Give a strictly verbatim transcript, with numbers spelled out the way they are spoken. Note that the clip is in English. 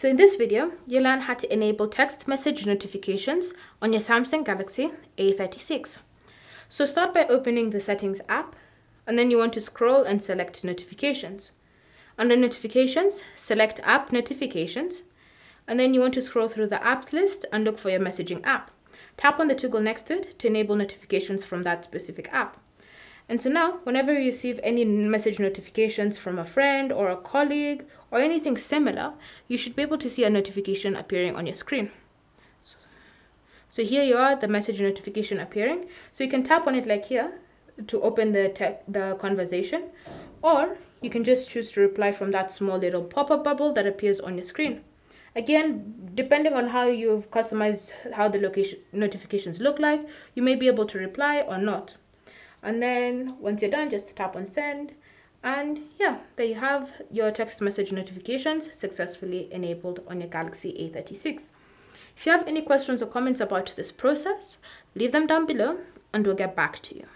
So in this video, you'll learn how to enable text message notifications on your Samsung Galaxy A thirty-six. So start by opening the Settings app, and then you want to scroll and select Notifications. Under Notifications, select App Notifications, and then you want to scroll through the apps list and look for your messaging app. Tap on the toggle next to it to enable notifications from that specific app. And so now, whenever you receive any message notifications from a friend or a colleague or anything similar, you should be able to see a notification appearing on your screen. So, so here you are, the message notification appearing. So you can tap on it like here to open the, tech, the conversation, or you can just choose to reply from that small little pop-up bubble that appears on your screen. Again, depending on how you've customized how the location notifications look like, you may be able to reply or not. And then once you're done, just tap on send. And yeah, there you have your text message notifications successfully enabled on your Galaxy A thirty-six. If you have any questions or comments about this process, leave them down below and we'll get back to you.